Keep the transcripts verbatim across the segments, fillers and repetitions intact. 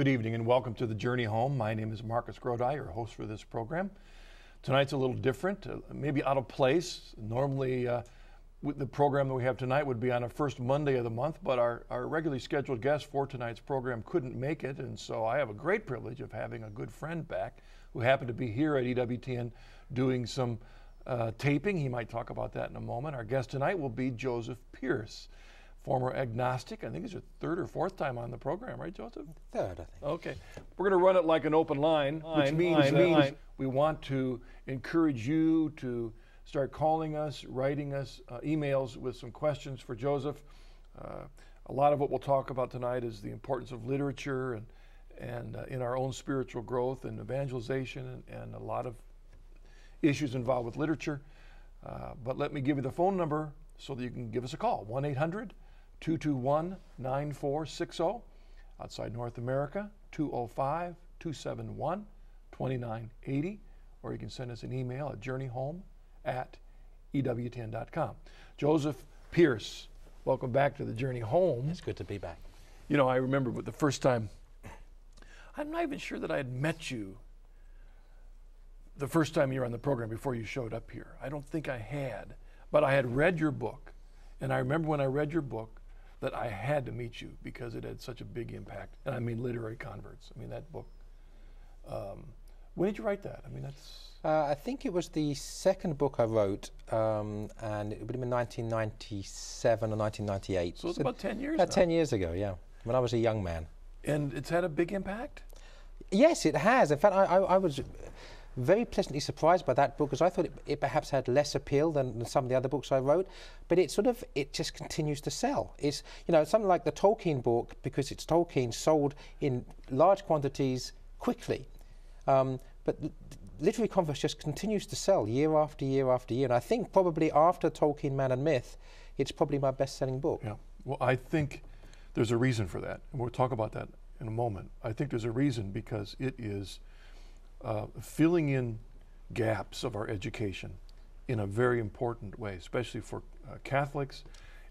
Good evening and welcome to The Journey Home. My name is Marcus Grodi, your host for this program. Tonight's a little different, uh, maybe out of place. Normally uh, with the program that we have tonight would be on a first Monday of the month, but our, our regularly scheduled guest for tonight's program couldn't make it, and so I have a great privilege of having a good friend back who happened to be here at E W T N doing some uh, taping. He might talk about that in a moment. Our guest tonight will be Joseph Pearce. Former agnostic. I think it's your third or fourth time on the program, right, Joseph? Third, I think. Okay. We're going to run it like an open line, line which means, line, means line. we want to encourage you to start calling us, writing us uh, emails with some questions for Joseph. Uh, a lot of what we'll talk about tonight is the importance of literature and, and uh, in our own spiritual growth and evangelization and, and a lot of issues involved with literature. Uh, but let me give you the phone number so that you can give us a call, one eight hundred, two two one, nine four six zero. Outside North America, two oh five, two seven one, two nine eight zero. Or you can send us an email at journey home at E W T N dot com. Joseph Pearce, welcome back to The Journey Home. It's good to be back. You know, I remember the first time, I'm not even sure that I had met you the first time you were on the program before you showed up here. I don't think I had, but I had read your book. And I remember when I read your book, that I had to meet you because it had such a big impact. And I mean Literary Converts. I mean, that book. Um, when did you write that? I mean, that's... Uh, I think it was the second book I wrote, um, and it would have been nineteen ninety-seven or nineteen ninety-eight. So it's so about ten years about now. ten years ago, yeah, when I was a young man. And it's had a big impact? Yes, it has. In fact, I, I, I was very pleasantly surprised by that book because I thought it, it perhaps had less appeal than, than some of the other books I wrote, but it sort of, it just continues to sell. It's, you know, something like the Tolkien book, because it's Tolkien, sold in large quantities quickly. Um, but Literary Converts just continues to sell year after year after year, and I think probably after Tolkien, Man and Myth, it's probably my best-selling book. Yeah, well, I think there's a reason for that, and we'll talk about that in a moment. I think there's a reason because it is Uh, filling in gaps of our education in a very important way, especially for uh, Catholics,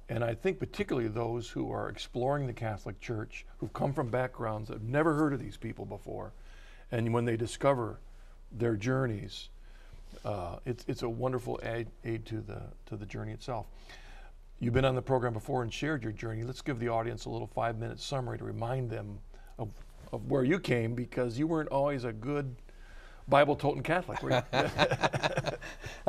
and I think particularly those who are exploring the Catholic Church, who've come from backgrounds that have never heard of these people before, and when they discover their journeys, uh, it's, it's a wonderful aid, aid to the to the journey itself. You've been on the program before and shared your journey. Let's give the audience a little five-minute summary to remind them of, of where you came, because you weren't always a good Bible-toting Catholic, were you?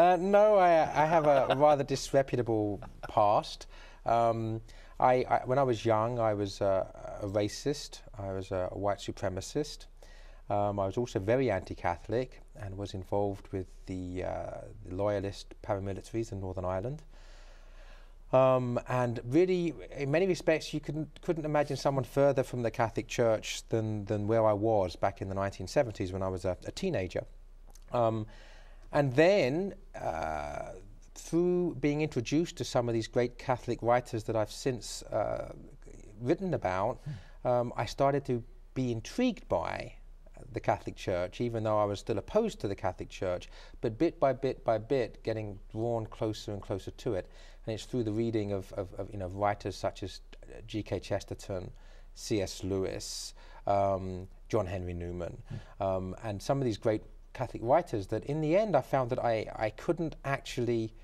uh, no, I, I have a rather disreputable past. Um, I, I, when I was young, I was uh, a racist. I was a white supremacist. Um, I was also very anti-Catholic and was involved with the, uh, the loyalist paramilitaries in Northern Ireland. Um, and really, in many respects, you couldn't, couldn't imagine someone further from the Catholic Church than, than where I was back in the nineteen seventies when I was a, a teenager. Um, and then, uh, through being introduced to some of these great Catholic writers that I've since uh, written about, um, I started to be intrigued by the Catholic Church, even though I was still opposed to the Catholic Church, but bit by bit by bit getting drawn closer and closer to it. And it's through the reading of, of, of you know, writers such as G K Chesterton, C S Lewis, um, John Henry Newman, mm. um, and some of these great Catholic writers that in the end I found that I, I couldn't actually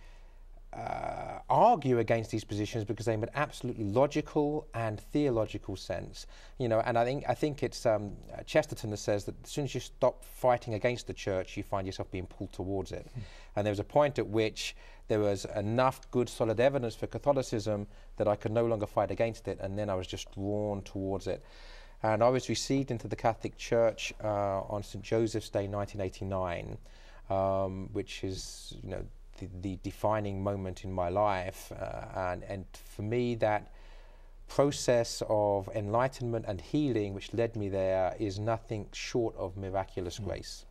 uh, argue against these positions because they made absolutely logical and theological sense. You know, and I think, I think it's um, Chesterton that says that as soon as you stop fighting against the church, you find yourself being pulled towards it. Mm. And there was a point at which there was enough good solid evidence for Catholicism that I could no longer fight against it, and then I was just drawn towards it. And I was received into the Catholic Church uh, on Saint Joseph's Day nineteen eighty-nine, um, which is, you know, the, the defining moment in my life. Uh, and, and for me, that process of enlightenment and healing which led me there is nothing short of miraculous mm. grace.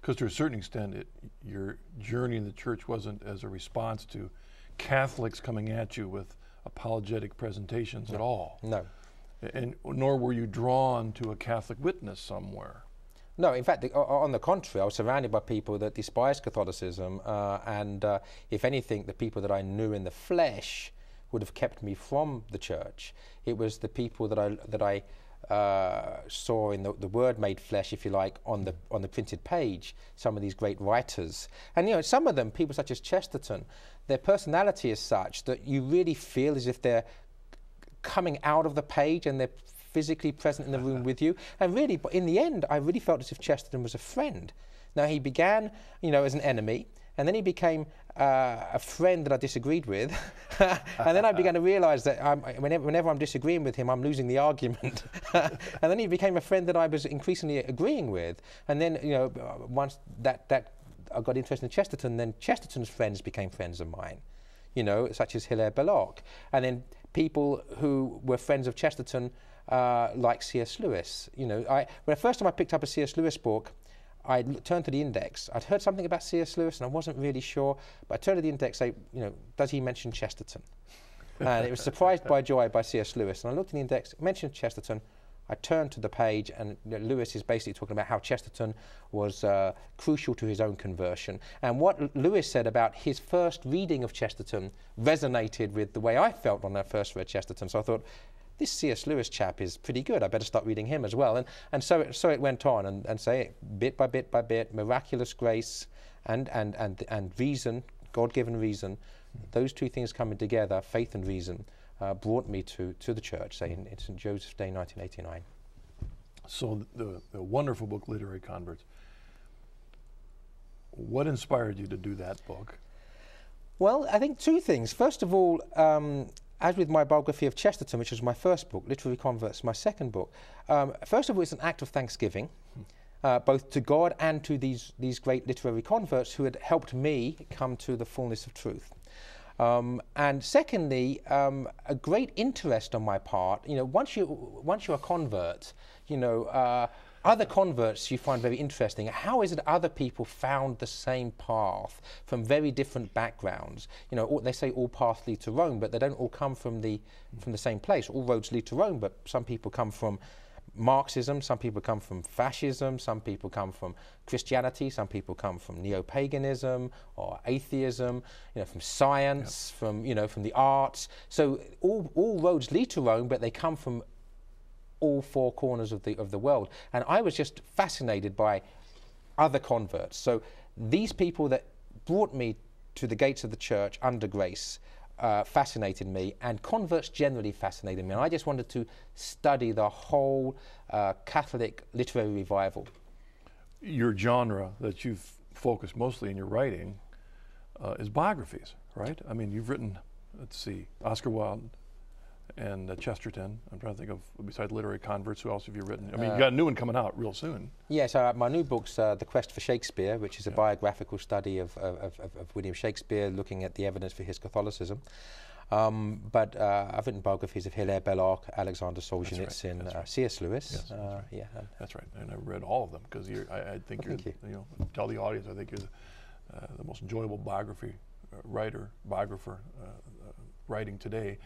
Because to a certain extent, it, your journey in the church wasn't as a response to Catholics coming at you with apologetic presentations no. at all. No. And nor were you drawn to a Catholic witness somewhere. No, in fact, the, on the contrary, I was surrounded by people that despise Catholicism, uh, and uh, if anything, the people that I knew in the flesh would have kept me from the church. It was the people that I, that I uh, saw in the, the word made flesh, if you like, on the on the printed page, some of these great writers. And you know, some of them, people such as Chesterton, their personality is such that you really feel as if they're coming out of the page and they're physically present in the room with you. And really, but in the end, I really felt as if Chesterton was a friend. Now, he began, you know, as an enemy, and then he became uh, a friend that I disagreed with. And then I began to realize that I'm, whenever, whenever I'm disagreeing with him, I'm losing the argument. And then he became a friend that I was increasingly agreeing with. And then, you know, once that, that I got interested in Chesterton, then Chesterton's friends became friends of mine, you know, such as Hilaire Belloc. And then people who were friends of Chesterton, uh, like C S. Lewis. You know, I, when the first time I picked up a C S. Lewis book, I turned to the index. I'd heard something about C S. Lewis and I wasn't really sure, but I turned to the index, say, you know, does he mention Chesterton? And it was Surprised by Joy by C S. Lewis. And I looked in the index, mentioned Chesterton. I turned to the page, and you know, Lewis is basically talking about how Chesterton was uh, crucial to his own conversion. And what L Lewis said about his first reading of Chesterton resonated with the way I felt when I first read Chesterton. So I thought, this C S. Lewis chap is pretty good. I better start reading him as well. And, and so, it, so it went on, and, and say it, bit by bit by bit, miraculous grace and, and, and, and reason, God-given reason, those two things coming together, faith and reason, uh, brought me to, to the church, say, in Saint Joseph's Day, nineteen eighty-nine. So the, the wonderful book, Literary Converts. What inspired you to do that book? Well, I think two things. First of all, um, as with my biography of Chesterton, which was my first book, Literary Converts, my second book, um, first of all, it's an act of thanksgiving, uh, both to God and to these, these great literary converts who had helped me come to the fullness of truth. Um, and secondly, um, a great interest on my part. You know, once, you, once you're a convert, you know, uh, other converts you find very interesting. How is it other people found the same path from very different backgrounds? You know, all, they say all paths lead to Rome, but they don't all come from the, from the same place. All roads lead to Rome, but some people come from Marxism, some people come from fascism, some people come from Christianity, some people come from neo-paganism or atheism, you know, from science, yep. from, you know, from the arts. So all, all roads lead to Rome, but they come from all four corners of the of the world. And I was just fascinated by other converts. So these people that brought me to the gates of the church under grace uh, fascinated me, and converts generally fascinated me. And I just wanted to study the whole uh, Catholic literary revival. Your genre that you've focused mostly in your writing uh, is biographies, right? I mean, you've written, let's see, Oscar Wilde, and uh, Chesterton. I'm trying to think of, besides Literary Converts, who else have you written? I mean, uh, you got a new one coming out real soon. Yes, uh, my new book's uh, The Quest for Shakespeare, which is a yeah. biographical study of, of, of, of William Shakespeare, looking at the evidence for his Catholicism. Um, but uh, I've written biographies of Hilaire Belloc, Alexander Solzhenitsyn, right, right. uh, C S. Lewis. Yes, that's, uh, right. Yeah. that's right, and I've read all of them, because I, I think well, you're, you. you know, tell the audience, I think you're the, uh, the most enjoyable biography, uh, writer, biographer, uh, uh, writing today.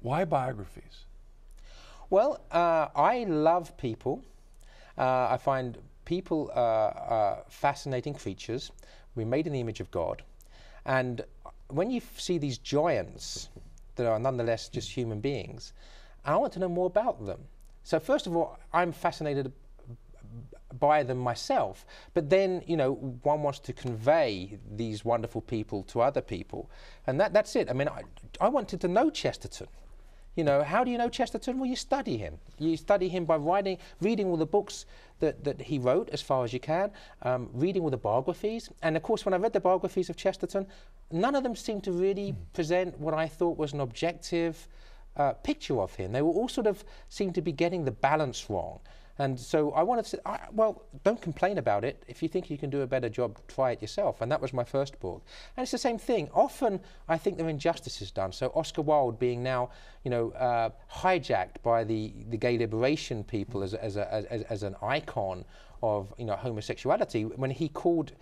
Why biographies? Well, uh, I love people. Uh, I find people uh, uh, fascinating creatures. We're made in the image of God. And when you see these giants that are nonetheless just human beings, I want to know more about them. So first of all, I'm fascinated by them myself. But then, you know, one wants to convey these wonderful people to other people. And that, that's it. I mean, I, I wanted to know Chesterton. You know, how do you know Chesterton? Well, you study him. You study him by writing, reading all the books that, that he wrote as far as you can, um, reading all the biographies. And of course, when I read the biographies of Chesterton, none of them seemed to really mm. present what I thought was an objective uh, picture of him. They were all sort of seemed to be getting the balance wrong. And so I wanted to say, I, well, don't complain about it. If you think you can do a better job, try it yourself. And that was my first book. And it's the same thing. Often, I think there are injustices done. So Oscar Wilde being now, you know, uh, hijacked by the, the gay liberation people as, as, a, as, as an icon of, you know, homosexuality, when he called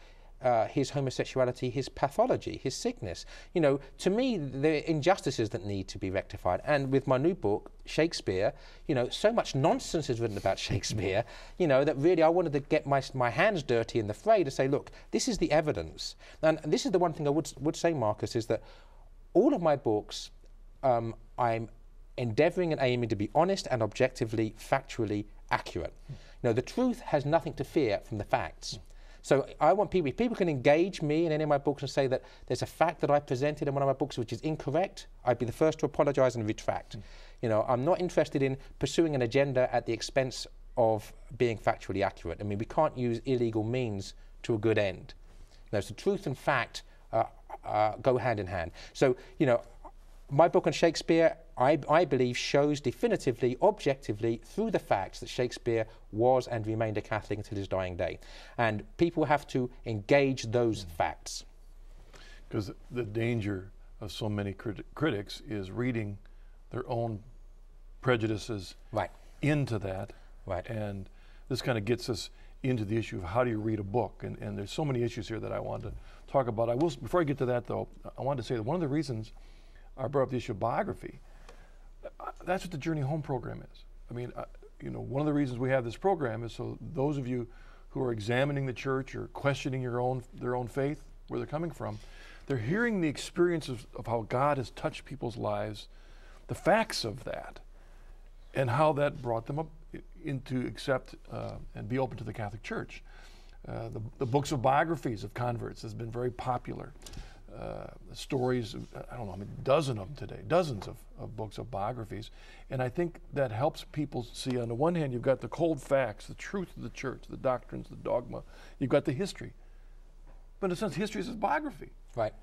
Uh, his homosexuality, his pathology, his sickness. You know, to me, there are injustices that need to be rectified. And with my new book, Shakespeare, you know, so much nonsense is written about Shakespeare, you know, that really I wanted to get my, my hands dirty in the fray to say, look, this is the evidence. And this is the one thing I would, would say, Marcus, is that all of my books, um, I'm endeavouring and aiming to be honest and objectively, factually accurate. Mm. No, the truth has nothing to fear from the facts. Mm. So I want people, if people can engage me in any of my books and say that there's a fact that I presented in one of my books which is incorrect, I'd be the first to apologise and retract. Mm. You know, I'm not interested in pursuing an agenda at the expense of being factually accurate. I mean, we can't use illegal means to a good end. No, so truth and fact uh, uh, go hand in hand. So, you know, my book on Shakespeare, I, I believe, shows definitively, objectively, through the facts that Shakespeare was and remained a Catholic until his dying day. And people have to engage those mm. facts. Because the danger of so many crit critics is reading their own prejudices right. into that. Right. And this kind of gets us into the issue of how do you read a book. And, and there's so many issues here that I wanted to talk about. I will, before I get to that, though, I wanted to say that one of the reasons I brought up the issue of biography. Uh, that's what the Journey Home program is. I mean, uh, you know, one of the reasons we have this program is so those of you who are examining the church or questioning your own, their own faith, where they're coming from, they're hearing the experiences of how God has touched people's lives, the facts of that, and how that brought them up into accept uh, and be open to the Catholic Church. Uh, the, the books of biographies of converts has been very popular. Uh, stories, of, I don't know, I mean, dozen of them today, dozens of, of books of biographies. And I think that helps people see, on the one hand, you've got the cold facts, the truth of the church, the doctrines, the dogma. You've got the history. But in a sense, history is his biography. Right,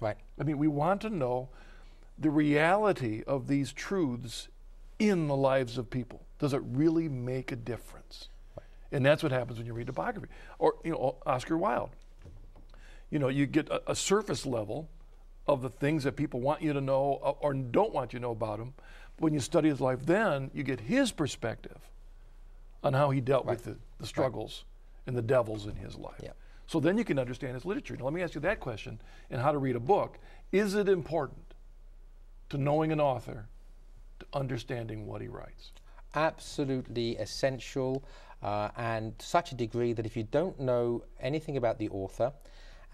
right. I mean, we want to know the reality of these truths in the lives of people. Does it really make a difference? Right. And that's what happens when you read a biography. Or, you know, Oscar Wilde. You know, you get a, a surface level of the things that people want you to know uh, or don't want you to know about him. But when you study his life, then you get his perspective on how he dealt right. with the, the struggles right. and the devils in his life. Yeah. So then you can understand his literature. Now let me ask you that question in how to read a book. Is it important to knowing an author, to understanding what he writes? Absolutely essential, uh, and to such a degree that if you don't know anything about the author,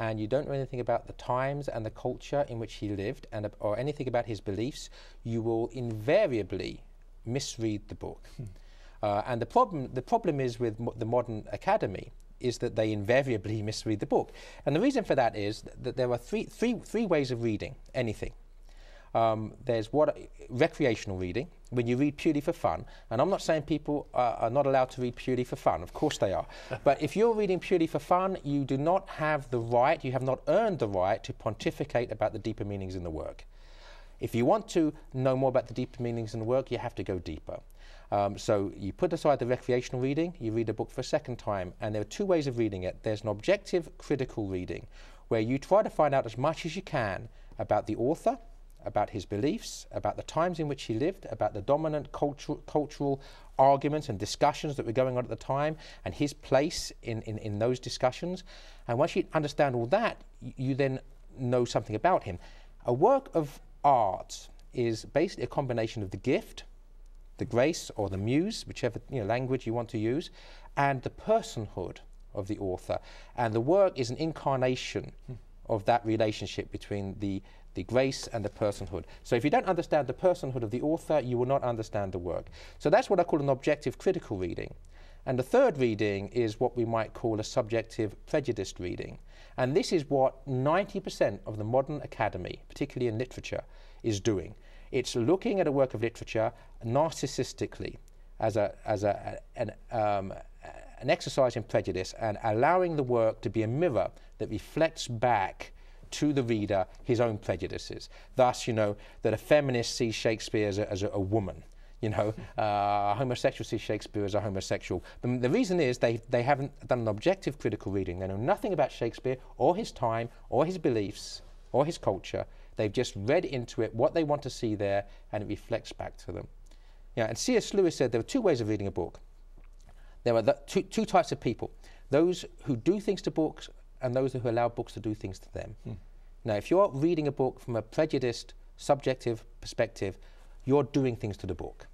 and you don't know anything about the times and the culture in which he lived, and or anything about his beliefs, you will invariably misread the book. Hmm. Uh, and the problem, the problem is with mo the modern academy is that they invariably misread the book. And the reason for that is that, that there are three, three, three ways of reading anything. Um, there's what recreational reading, when you read purely for fun, and I'm not saying people uh, are not allowed to read purely for fun, of course they are, but if you're reading purely for fun, you do not have the right, you have not earned the right to pontificate about the deeper meanings in the work. If you want to know more about the deeper meanings in the work, you have to go deeper. Um, so you put aside the recreational reading, you read a book for a second time, and there are two ways of reading it. There's an objective critical reading, where you try to find out as much as you can about the author, about his beliefs, about the times in which he lived, about the dominant cultu cultural arguments and discussions that were going on at the time, and his place in, in, in those discussions. And once you understand all that, you then know something about him. A work of art is basically a combination of the gift, the grace, or the muse, whichever you know, language you want to use, and the personhood of the author. And the work is an incarnation hmm. of that relationship between the the grace and the personhood. So if you don't understand the personhood of the author, you will not understand the work. So that's what I call an objective critical reading. And the third reading is what we might call a subjective prejudiced reading. And this is what ninety percent of the modern academy, particularly in literature, is doing. It's looking at a work of literature narcissistically as, a, as a, an, um, an exercise in prejudice, and allowing the work to be a mirror that reflects back to the reader his own prejudices. Thus, you know, that a feminist sees Shakespeare as a, as a, a woman, you know, uh, a homosexual sees Shakespeare as a homosexual. But the reason is they, they haven't done an objective critical reading. They know nothing about Shakespeare or his time or his beliefs or his culture. They've just read into it what they want to see there, and it reflects back to them. Yeah, and C S Lewis said there are two ways of reading a book. There are the two, two types of people, those who do things to books and those who allow books to do things to them. Hmm. Now, if you're reading a book from a prejudiced, subjective perspective, you're doing things to the book,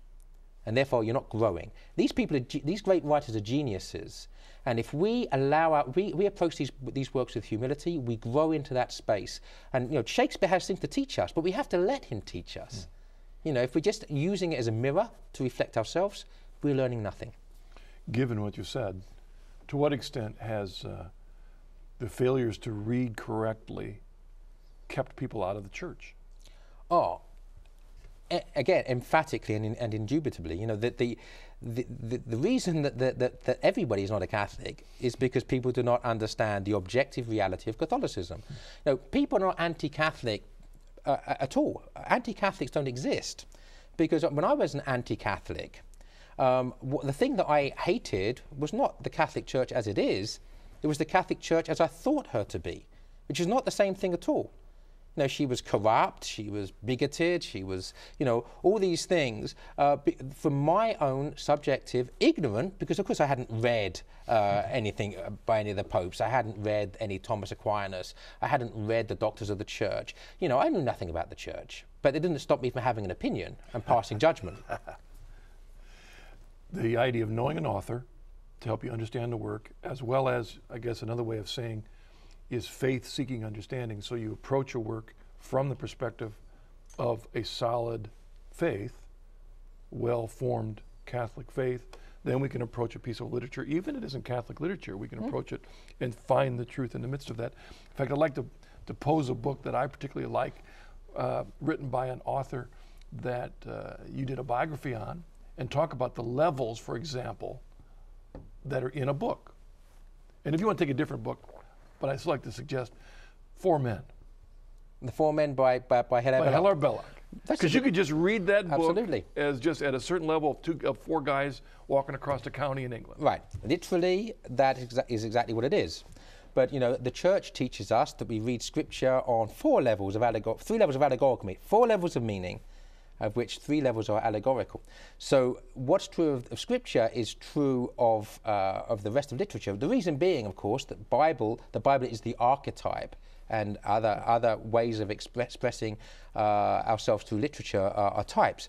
and therefore you're not growing. These people, are these great writers are geniuses, and if we allow our, we, we approach these, these works with humility, we grow into that space. And you know, Shakespeare has things to teach us, but we have to let him teach us. Hmm. You know, if we're just using it as a mirror to reflect ourselves, we're learning nothing. Given what you said, to what extent has uh, the failures to read correctly kept people out of the church? Oh, e again, emphatically and, in, and indubitably. You know, that the the, the the reason that that that everybody is not a Catholic is because people do not understand the objective reality of Catholicism. Mm. No, people are not anti-Catholic uh, at all. Anti-Catholics don't exist, because when I was an anti-Catholic, Um, the thing that I hated was not the Catholic Church as it is, it was the Catholic Church as I thought her to be, which is not the same thing at all. You know, she was corrupt, she was bigoted, she was, you know, all these things uh, from my own subjective ignorant, because of course I hadn't read uh, anything by any of the popes, I hadn't read any Thomas Aquinas, I hadn't read the Doctors of the Church. You know, I knew nothing about the Church, but it didn't stop me from having an opinion and passing judgment. The idea of knowing an author to help you understand the work, as well as, I guess another way of saying, is faith seeking understanding. So you approach a work from the perspective of a solid faith, well-formed Catholic faith. Then we can approach a piece of literature, even if it isn't Catholic literature, we can mm-hmm. approach it and find the truth in the midst of that. In fact, I'd like to, to pose a book that I particularly like, uh, written by an author that uh, you did a biography on, and talk about the levels, for example, that are in a book. And if you want to take a different book, but I still like to suggest Four Men. The Four Men by, by, by Hilaire Belloc. Because you could just read that Absolutely. book as just at a certain level of, two, of four guys walking across the county in England. Right. Literally, that exa is exactly what it is. But, you know, the Church teaches us that we read Scripture on four levels of allegor three levels of allegorical meaning, four levels of meaning, of which three levels are allegorical. So what's true of, of Scripture is true of, uh, of the rest of literature. The reason being, of course, that Bible, the Bible is the archetype, and other, other ways of express, expressing uh, ourselves through literature are, are types.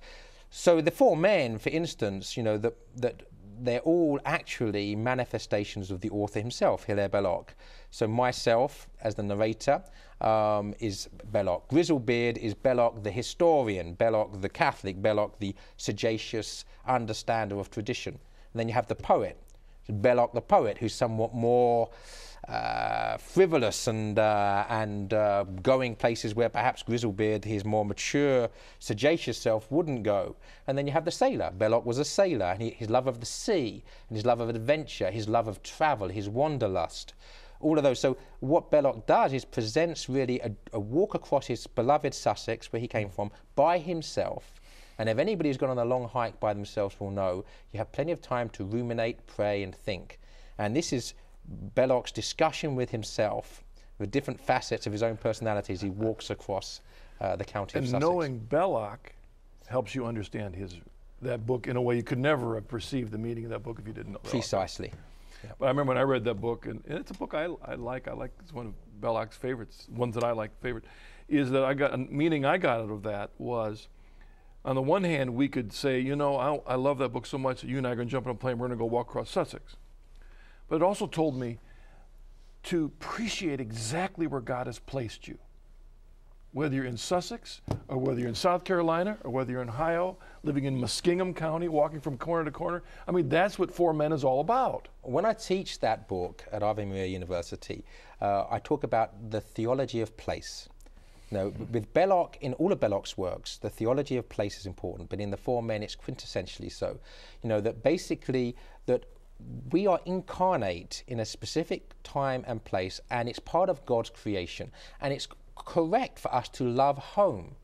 So the Four Men, for instance, you know, that, that they're all actually manifestations of the author himself, Hilaire Belloc. So myself, as the narrator, Um, is Belloc. Grizzlebeard is Belloc the historian, Belloc the Catholic, Belloc the sagacious understander of tradition. And then you have the poet, Belloc the poet, who's somewhat more uh, frivolous and, uh, and uh, going places where perhaps Grizzlebeard, his more mature, sagacious self, wouldn't go. And then you have the sailor. Belloc was a sailor, and he, his love of the sea, and his love of adventure, his love of travel, his wanderlust. All of those. So what Belloc does is presents really a, a walk across his beloved Sussex, where he came from, by himself. And if anybody who's gone on a long hike by themselves will know, you have plenty of time to ruminate, pray, and think. And this is Belloc's discussion with himself, with different facets of his own personality as he walks across uh, the county and of Sussex. And knowing Belloc helps you understand his that book in a way you could never have perceived the meaning of that book if you didn't know Belloc. Precisely. But I remember when I read that book, and, and it's a book I, I like, I like, it's one of Belloc's favorites, ones that I like favorite, is that I got, a meaning I got out of that was, on the one hand, we could say, you know, I, I love that book so much that you and I are going to jump on a plane, we're going to go walk across Sussex. But it also told me to appreciate exactly where God has placed you. Whether you're in Sussex, or whether you're in South Carolina, or whether you're in Ohio, living in Muskingum County, walking from corner to corner. I mean, that's what Four Men is all about. When I teach that book at Ave Maria University, uh, I talk about the theology of place. Now, with Belloc, in all of Belloc's works, the theology of place is important, but in the Four Men, it's quintessentially so. You know, that basically, that we are incarnate in a specific time and place, and it's part of God's creation, and it's correct for us to love home,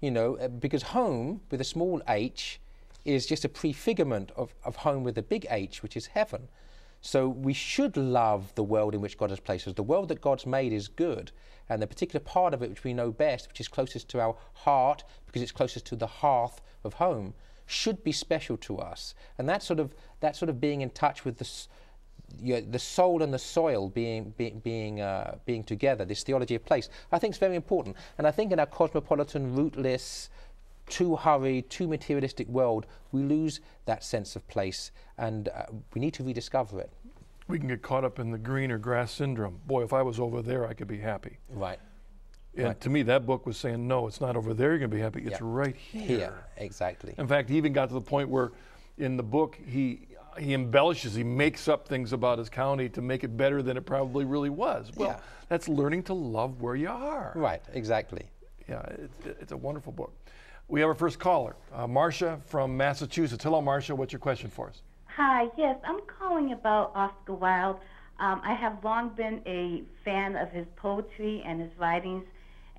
you know, because home with a small h is just a prefigurement of, of home with a big H, which is heaven. So we should love the world in which God has placed us. The world that God's made is good, and the particular part of it which we know best, which is closest to our heart, because it's closest to the hearth of home, should be special to us. And that sort of, that sort of being in touch with the You know, the soul and the soil being be, being uh, being together, this theology of place, I think is very important. And I think in our cosmopolitan, rootless, too hurried, too materialistic world, we lose that sense of place, and uh, we need to rediscover it. We can get caught up in the green or grass syndrome. Boy, if I was over there, I could be happy. Right. And right. to me, that book was saying, no, it's not over there you're going to be happy. It's yeah. right here. Here, exactly. In fact, he even got to the point where in the book, he he embellishes, he makes up things about his county to make it better than it probably really was. Well, yeah. that's learning to love where you are. Right, exactly. Yeah, it's, it's a wonderful book. We have our first caller, uh, Marcia from Massachusetts. Hello, Marcia. What's your question for us? Hi, yes, I'm calling about Oscar Wilde. Um, I have long been a fan of his poetry and his writings,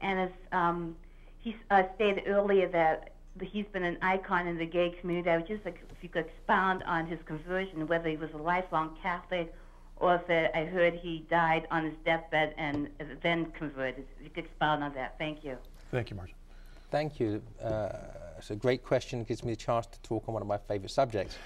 and as um, he uh, stated earlier that he's been an icon in the gay community. I would just like if you could expound on his conversion, whether he was a lifelong Catholic or if it, I heard he died on his deathbed and then converted. If you could expound on that. Thank you. Thank you, Marcia. Thank you. Uh, it's a great question. It gives me a chance to talk on one of my favorite subjects.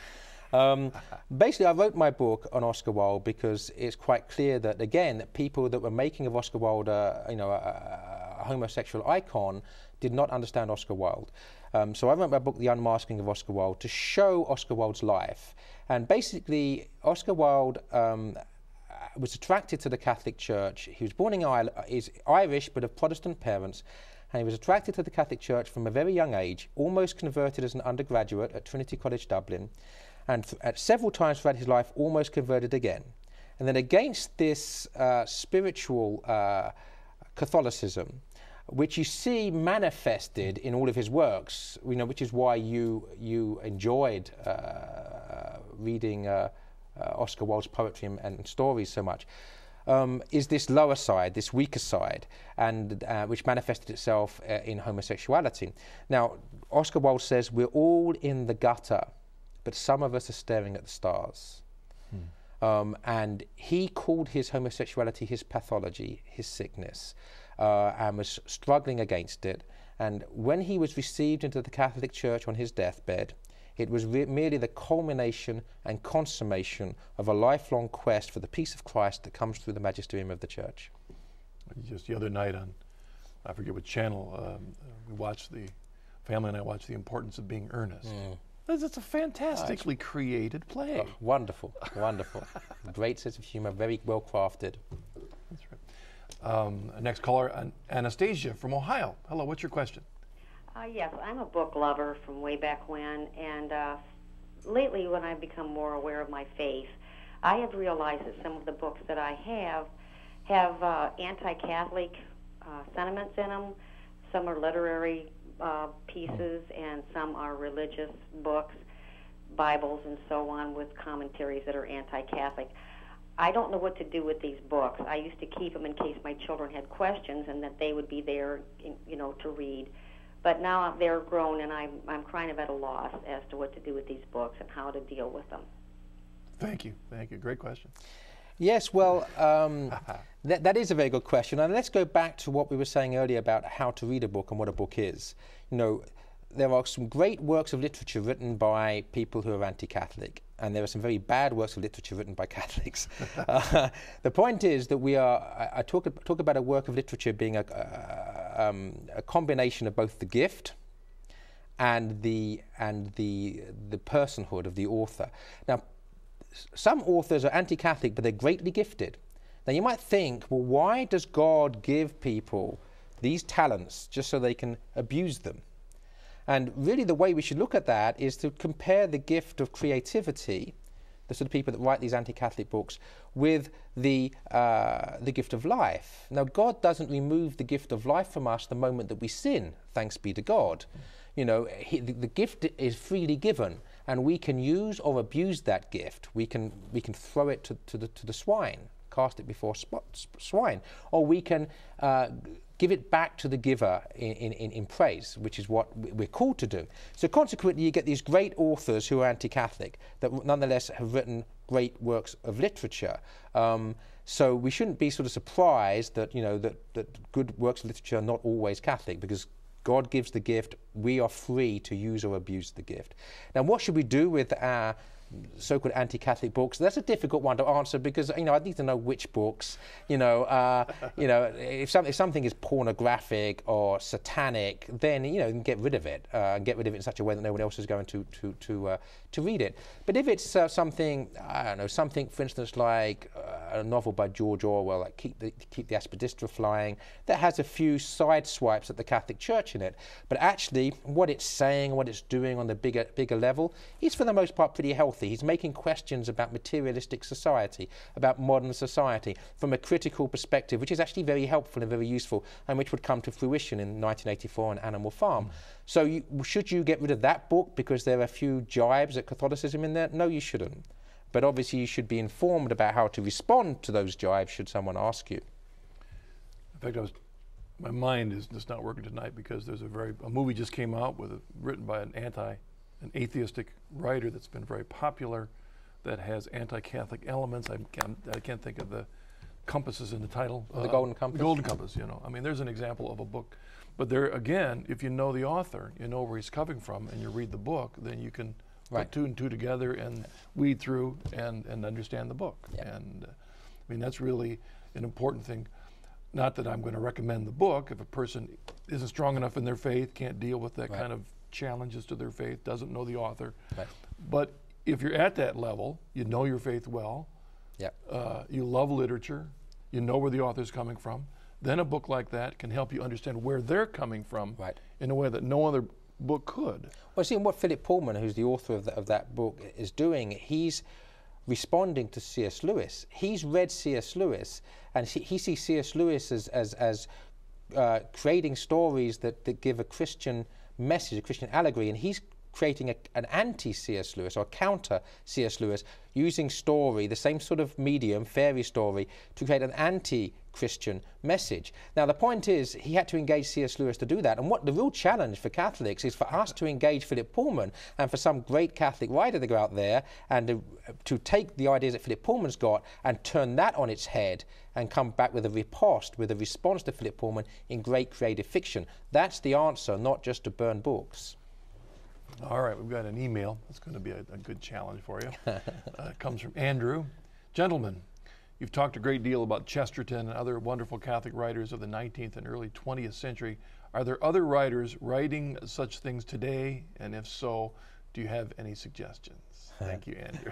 Um, basically, I wrote my book on Oscar Wilde because it's quite clear that, again, that people that were making of Oscar Wilde uh, you know, a, a homosexual icon did not understand Oscar Wilde. Um, so I wrote my book, The Unmasking of Oscar Wilde, to show Oscar Wilde's life. And basically, Oscar Wilde um, was attracted to the Catholic Church. He was born in Ireland, he's Irish, but of Protestant parents. And he was attracted to the Catholic Church from a very young age, almost converted as an undergraduate at Trinity College, Dublin. And at several times throughout his life, almost converted again. And then against this uh, spiritual uh, Catholicism, which you see manifested in all of his works, you know, which is why you, you enjoyed uh, reading uh, uh, Oscar Wilde's poetry and, and stories so much, um, is this lower side, this weaker side, and uh, which manifested itself uh, in homosexuality. Now, Oscar Wilde says, we're all in the gutter, but some of us are staring at the stars. Hmm. Um, and he called his homosexuality his pathology, his sickness, uh, and was struggling against it. And when he was received into the Catholic Church on his deathbed, it was merely the culmination and consummation of a lifelong quest for the peace of Christ that comes through the magisterium of the Church. Just the other night on, I forget what channel, um, we watched the, family and I watched The Importance of Being Earnest. Mm. It's a fantastically oh, created play. Oh, wonderful, wonderful. Great sense of humor, very well crafted. That's right. Um, next caller, An Anastasia from Ohio. Hello, what's your question? Uh, yes, I'm a book lover from way back when, and uh, lately when I've become more aware of my faith, I have realized that some of the books that I have have uh, anti-Catholic uh, sentiments in them. Some are literary Uh, pieces, and some are religious books, Bibles, and so on, with commentaries that are anti-Catholic. I don't know what to do with these books. I used to keep them in case my children had questions and that they would be there, you know, to read. But now they're grown, and I'm, I'm kind of at a loss as to what to do with these books and how to deal with them. Thank you. Thank you. Great question. Yes, well, um, that, that is a very good question. And let's go back to what we were saying earlier about how to read a book and what a book is. You know, there are some great works of literature written by people who are anti-Catholic, and there are some very bad works of literature written by Catholics. uh, the point is that we are, I, I talk, talk about a work of literature being a, uh, um, a combination of both the gift and the, and the, the personhood of the author. Now, some authors are anti-Catholic, but they're greatly gifted. Now, you might think, well, why does God give people these talents just so they can abuse them? And really the way we should look at that is to compare the gift of creativity, the sort of people that write these anti-Catholic books, with the, uh, the gift of life. Now, God doesn't remove the gift of life from us the moment that we sin, thanks be to God. Mm. You know, he, the, the gift is freely given. And we can use or abuse that gift. We can, we can throw it to, to, the, to the swine, cast it before swine, or we can uh, give it back to the giver in, in, in praise, which is what we're called to do. So consequently, you get these great authors who are anti-Catholic that nonetheless have written great works of literature. Um, so we shouldn't be sort of surprised that, you know, that, that good works of literature are not always Catholic, because God gives the gift, we are free to use or abuse the gift. Now, what should we do with our so-called anti-Catholic books. That's a difficult one to answer because, you know, I need to know which books. You know, uh, you know, if, some, if something is pornographic or satanic, then, you know, you can get rid of it uh, and get rid of it in such a way that no one else is going to to to uh, to read it. But if it's uh, something, I don't know, something, for instance, like uh, a novel by George Orwell, like Keep the Keep the Aspidistra Flying, that has a few side swipes at the Catholic Church in it, but actually what it's saying, what it's doing on the bigger bigger level is for the most part pretty healthy. He's making questions about materialistic society, about modern society, from a critical perspective, which is actually very helpful and very useful, and which would come to fruition in nineteen eighty-four and Animal Farm. Mm. So you, should you get rid of that book because there are a few jibes at Catholicism in there? No, you shouldn't. But obviously you should be informed about how to respond to those jibes should someone ask you. In fact, I was, my mind is just not working tonight because there's a very, a movie just came out with a, written by an anti, an atheistic writer that's been very popular that has anti-Catholic elements. I can't, I can't think of the compasses in the title. The uh, Golden Compass. The Golden Compass, you know. I mean, there's an example of a book. But there, again, if you know the author, you know where he's coming from, and you read the book, then you can right. put two and two together and weed through and, and understand the book. Yep. And uh, I mean, that's really an important thing. Not that I'm going to recommend the book. If a person isn't strong enough in their faith, can't deal with that right. kind of challenges to their faith, doesn't know the author. Right. But if you're at that level, you know your faith well, yep. uh, you love literature, you know where the author's coming from, then a book like that can help you understand where they're coming from right. in a way that no other book could. Well, see, what Philip Pullman, who's the author of, the, of that book, is doing, he's responding to C S. Lewis. He's read C S. Lewis, and he, he sees C S. Lewis as, as, as uh, creating stories that, that give a Christian message, a Christian allegory, and he's creating a, an anti-C S. Lewis or counter-C S. Lewis using story, the same sort of medium, fairy story, to create an anti-Christian message. Now the point is he had to engage C S. Lewis to do that, and what the real challenge for Catholics is for us to engage Philip Pullman and for some great Catholic writer to go out there and to, to take the ideas that Philip Pullman's got and turn that on its head and come back with a riposte, with a response to Philip Pullman in great creative fiction. That's the answer, not just to burn books. All right, we've got an email. That's going to be a, a good challenge for you. Uh, it comes from Andrew. Gentlemen, you've talked a great deal about Chesterton and other wonderful Catholic writers of the nineteenth and early twentieth century. Are there other writers writing such things today? And if so, do you have any suggestions? Thank you, Andrew.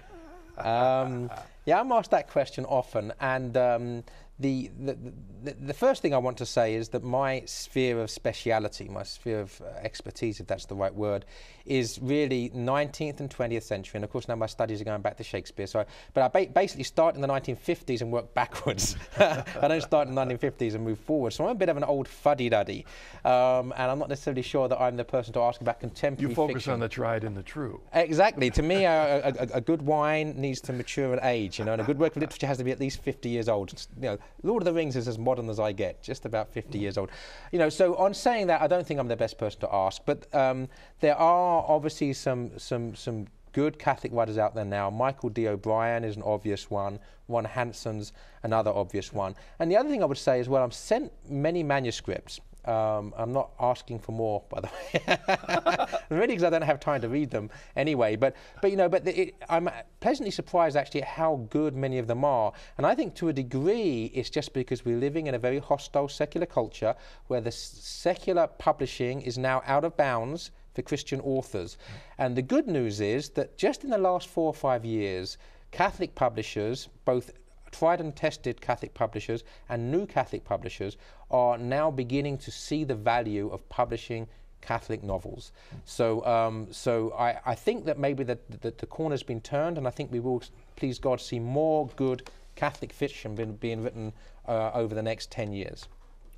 um, yeah, I'm asked that question often. And um, the, the, the, the first thing I want to say is that my sphere of speciality, my sphere of uh, expertise, if that's the right word, is really nineteenth and twentieth century. And of course, now my studies are going back to Shakespeare. So I, but I ba basically start in the nineteen fifties and work backwards. I don't start in the nineteen fifties and move forward. So I'm a bit of an old fuddy-duddy. Um, and I'm not necessarily sure that I'm the person to ask about contemporary You focus fiction. On the tried and the true. Exactly. To me, a, a, a good wine needs to mature and age, you know, and a good work of literature has to be at least fifty years old. It's, you know, Lord of the Rings is as modern as I get, just about fifty years old. You know, so on saying that, I don't think I'm the best person to ask, but um, there are obviously some, some, some good Catholic writers out there now. Michael D. O'Brien is an obvious one. Ron Hansen's another obvious one. And the other thing I would say is, well, I'm sent many manuscripts. Um, I'm not asking for more, by the way, really, because I don't have time to read them anyway. But, but you know, but the, it, I'm pleasantly surprised actually at how good many of them are. And I think to a degree, it's just because we're living in a very hostile secular culture where the secular publishing is now out of bounds for Christian authors. Mm-hmm. And the good news is that just in the last four or five years, Catholic publishers, both tried and tested Catholic publishers and new Catholic publishers, are now beginning to see the value of publishing Catholic novels. So, um, so I, I think that maybe the, the, the corner's been turned, and I think we will, please God, see more good Catholic fiction being, being written uh, over the next ten years.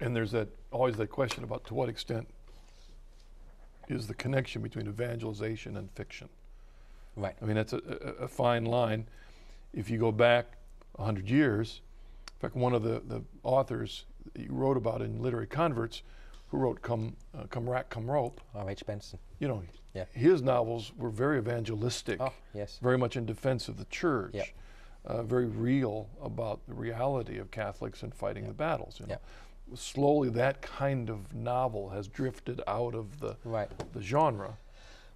And there's that, always that question about to what extent is the connection between evangelization and fiction. Right. I mean, that's a, a, a fine line. If you go back a hundred years. In fact, one of the, the authors that you wrote about in Literary Converts, who wrote Come, uh, Come Rack, Come Rope. R H Benson. You know, yeah. his novels were very evangelistic, oh, yes. very much in defense of the church, yep. uh, very real about the reality of Catholics and fighting yep. the battles. You know? Yep. Slowly that kind of novel has drifted out of the, right. the genre.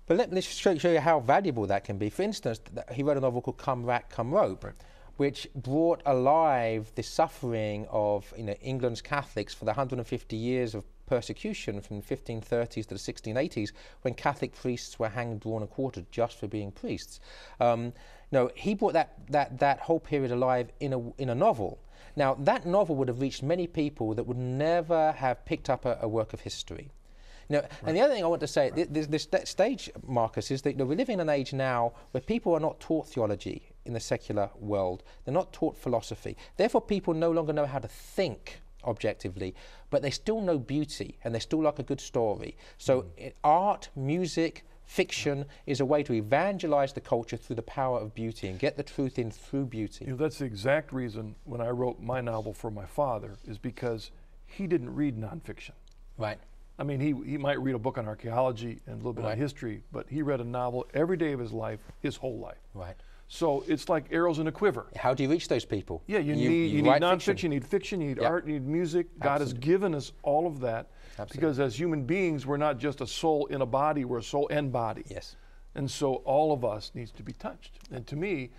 But let me show you how valuable that can be. For instance, he wrote a novel called Come Rack, Come Rope, right. which brought alive the suffering of you know, England's Catholics for the one hundred fifty years of persecution from the fifteen thirties to the sixteen eighties, when Catholic priests were hanged, drawn and quartered just for being priests. Um, no, he brought that, that, that whole period alive in a, in a novel. Now, that novel would have reached many people that would never have picked up a, a work of history. Now, right. And the other thing I want to say, right. this, this stage, Marcus, is that you know, we're living in an age now where people are not taught theology in the secular world. They're not taught philosophy. Therefore, people no longer know how to think objectively, but they still know beauty and they still like a good story. So mm. it, art, music, fiction is a way to evangelize the culture through the power of beauty and get the truth in through beauty. You know, that's the exact reason when I wrote my novel for my father, is because he didn't read nonfiction. Right. I mean, he, he might read a book on archaeology and a little bit right. on history, but he read a novel every day of his life, his whole life. Right. So it's like arrows in a quiver. How do you reach those people? Yeah, you, you need, you you need nonfiction, fiction. you need fiction, you need yep. art, you need music. Absolutely. God has given us all of that. Absolutely. Because as human beings, we're not just a soul in a body, we're a soul and body. Yes. And so all of us needs to be touched. And to me,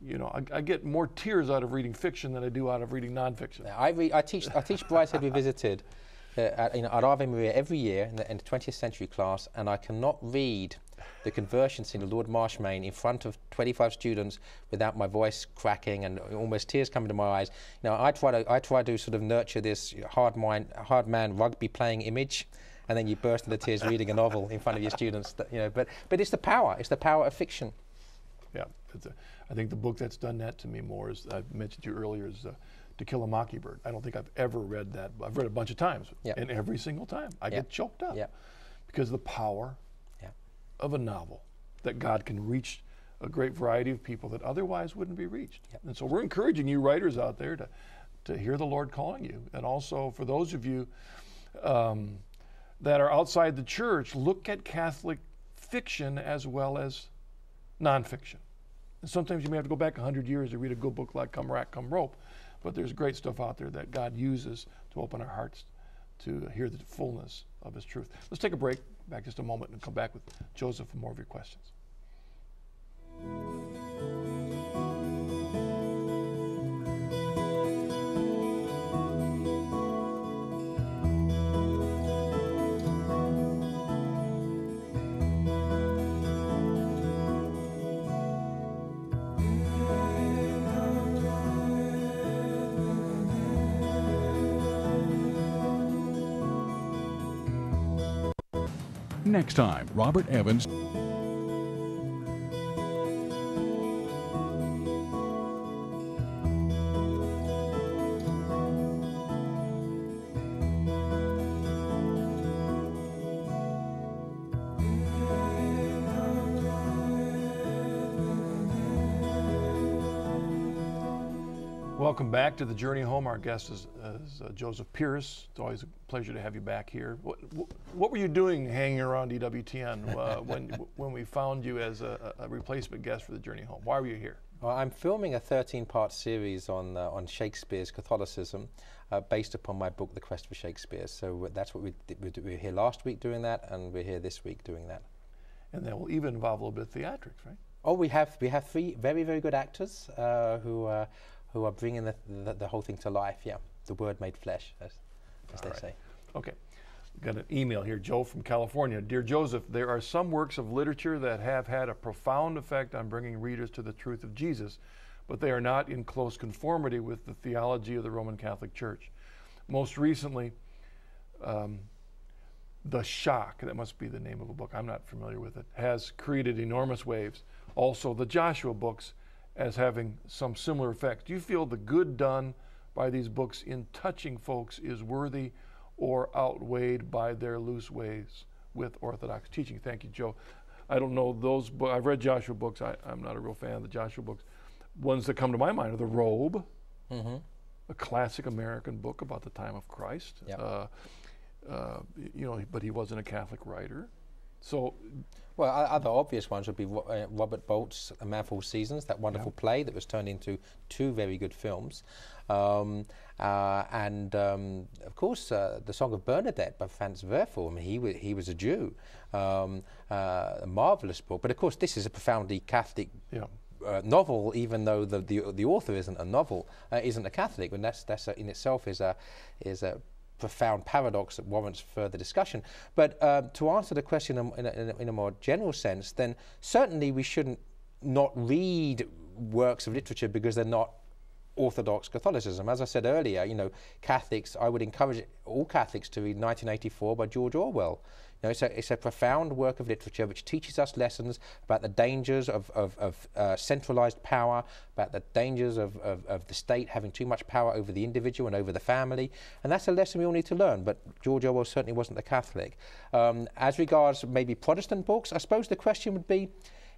you know, I, I get more tears out of reading fiction than I do out of reading nonfiction. Now, I, re I teach, I teach Brideshead Revisited uh, at, you know, at Ave Maria every year in the, in the twentieth century class, and I cannot read the conversion scene of Lord Marshmain in front of twenty-five students without my voice cracking and almost tears coming to my eyes. Now, I try to, I try to sort of nurture this hard, mind, hard man rugby playing image, and then you burst into tears reading a novel in front of your students. That, you know, but, but it's the power, it's the power of fiction. Yeah, it's a, I think the book that's done that to me more is, I mentioned to you earlier, is uh, To Kill a Mockingbird. I don't think I've ever read that. I've read it a bunch of times, yep. and every single time I yep. get choked up yep. because the power of a novel, that God can reach a great variety of people that otherwise wouldn't be reached. Yep. And so we're encouraging you writers out there to, to hear the Lord calling you. And also for those of you um, that are outside the church, look at Catholic fiction as well as nonfiction. And sometimes you may have to go back one hundred years to read a good book like Come Rack, Come Rope, but there's great stuff out there that God uses to open our hearts to hear the fullness of His truth. Let's take a break. Back just a moment and come back with Joseph for more of your questions. Next time, Robert Evans. Welcome back to The Journey Home. Our guest is, uh, is uh, Joseph Pearce. It's always a pleasure to have you back here. What, what were you doing hanging around E W T N uh, when, when we found you as a, a replacement guest for The Journey Home? Why were you here? Well, I'm filming a thirteen part series on, uh, on Shakespeare's Catholicism uh, based upon my book, The Quest for Shakespeare. So that's what we did. We were here last week doing that, and we're here this week doing that. And that will even involve a little bit of theatrics, right? Oh, we have, we have three very, very good actors uh, who are... Uh, who are bringing the, the, the whole thing to life, yeah. The word made flesh, as, as they right. say. Okay, we've got an email here, Joe from California. Dear Joseph, there are some works of literature that have had a profound effect on bringing readers to the truth of Jesus, but they are not in close conformity with the theology of the Roman Catholic Church. Most recently, um, The Shock, that must be the name of a book, I'm not familiar with it, has created enormous waves. Also, the Joshua books as having some similar effect. Do you feel the good done by these books in touching folks is worthy or outweighed by their loose ways with Orthodox teaching? Thank you, Joe. I don't know those books. I've read Joshua books. I, I'm not a real fan of the Joshua books. Ones that come to my mind are The Robe, mm-hmm. a classic American book about the time of Christ. Yep. Uh, uh, you know, but he wasn't a Catholic writer. So, well, other obvious ones would be uh, Robert Bolt's A Mouthful Seasons, that wonderful yeah. play that was turned into two very good films. Um, uh, and, um, of course, uh, The Song of Bernadette by Franz Werfel. I mean, he, w he was a Jew. Um, uh, a marvellous book. But, of course, this is a profoundly Catholic yeah. uh, novel, even though the, the, the author isn't a novel, uh, isn't a Catholic. And that's, that's a, in itself is a... Is a profound paradox that warrants further discussion. But uh, to answer the question in a, in, a, in a more general sense, then certainly we shouldn't not read works of literature because they're not Orthodox Catholicism. As I said earlier, you know, Catholics, I would encourage all Catholics to read nineteen eighty-four by George Orwell. You know, it's a, it's a profound work of literature which teaches us lessons about the dangers of, of, of uh, centralized power, about the dangers of, of, of the state having too much power over the individual and over the family. And that's a lesson we all need to learn, but George Orwell certainly wasn't a Catholic. Um, as regards maybe Protestant books, I suppose the question would be,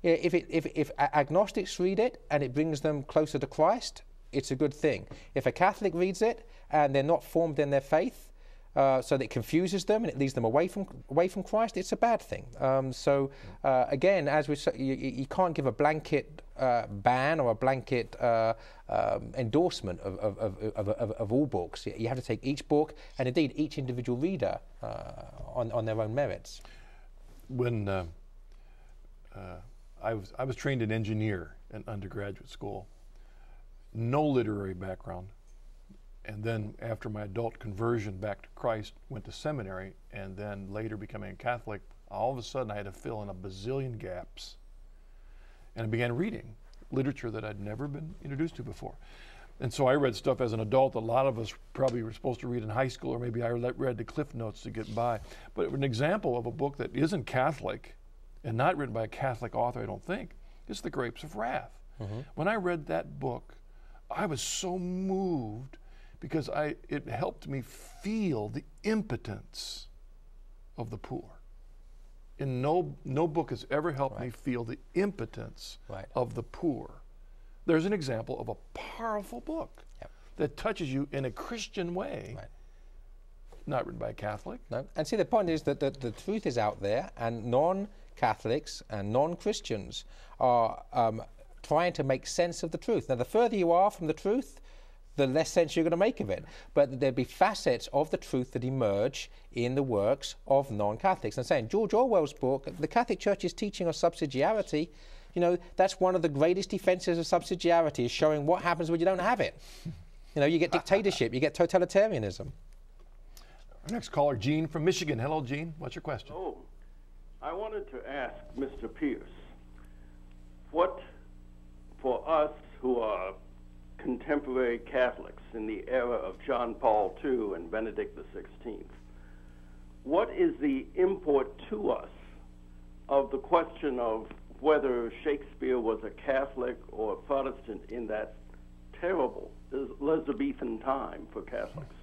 if, it, if, if agnostics read it and it brings them closer to Christ, it's a good thing. If a Catholic reads it and they're not formed in their faith, uh, so that it confuses them and it leads them away from away from Christ, it's a bad thing. Um, so uh, again, as we say, you, you can't give a blanket uh, ban or a blanket uh, um, endorsement of of, of, of, of of all books. You have to take each book and indeed each individual reader uh, on on their own merits. When uh, uh, I was I was trained an engineer in undergraduate school. No literary background, and then after my adult conversion back to Christ, went to seminary, and then later becoming a Catholic, all of a sudden I had to fill in a bazillion gaps, and I began reading literature that I'd never been introduced to before. And so I read stuff as an adult a lot of us probably were supposed to read in high school, or maybe I read the Cliff Notes to get by. But an example of a book that isn't Catholic, and not written by a Catholic author, I don't think, is The Grapes of Wrath. Mm-hmm. When I read that book, I was so moved because I, it helped me feel the impotence of the poor. And no, no book has ever helped right. me feel the impotence right. of the poor. There's an example of a powerful book yep. that touches you in a Christian way. Right. Not written by a Catholic. No. And see, the point is that the, the truth is out there, and non-Catholics and non-Christians are um, trying to make sense of the truth. Now, the further you are from the truth, the less sense you're going to make of it. But there'd be facets of the truth that emerge in the works of non-Catholics. And saying George Orwell's book, the Catholic Church's teaching on subsidiarity, you know, that's one of the greatest defenses of subsidiarity, is showing what happens when you don't have it. You know, you get dictatorship, you get totalitarianism. Our next caller, Gene from Michigan. Hello, Gene. What's your question? Oh, I wanted to ask Mister Pearce, what for us who are contemporary Catholics in the era of John Paul the Second and Benedict the sixteenth, what is the import to us of the question of whether Shakespeare was a Catholic or a Protestant in that terrible Elizabethan time for Catholics?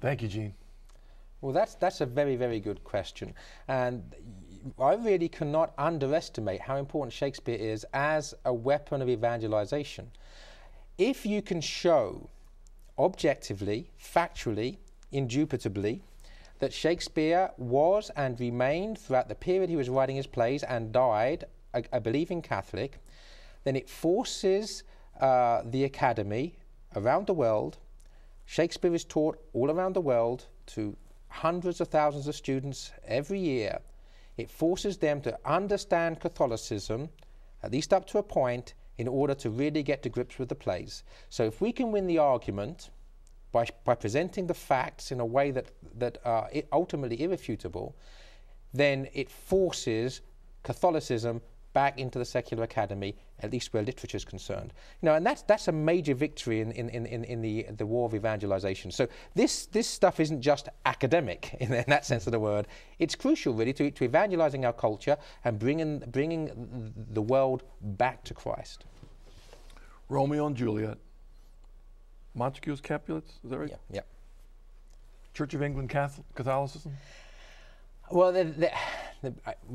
Thank you, Gene. Well, that's, that's a very, very good question. And I really cannot underestimate how important Shakespeare is as a weapon of evangelization. If you can show objectively, factually, indubitably, that Shakespeare was and remained throughout the period he was writing his plays and died a, a believing Catholic, then it forces uh, the academy around the world. Shakespeare is taught all around the world to hundreds of thousands of students every year. It forces them to understand Catholicism, at least up to a point, in order to really get to grips with the plays. So if we can win the argument by, by presenting the facts in a way that, that are ultimately irrefutable, then it forces Catholicism back into the secular academy, at least where literature is concerned. You know, and that's, that's a major victory in, in, in, in the, the war of evangelization. So this, this stuff isn't just academic in, in that sense of the word. It's crucial, really, to, to evangelizing our culture and bringing, bringing the world back to Christ. Romeo and Juliet, Montague's Capulets, is that right? Yeah. yeah. Church of England Catholicism? Well, the, the,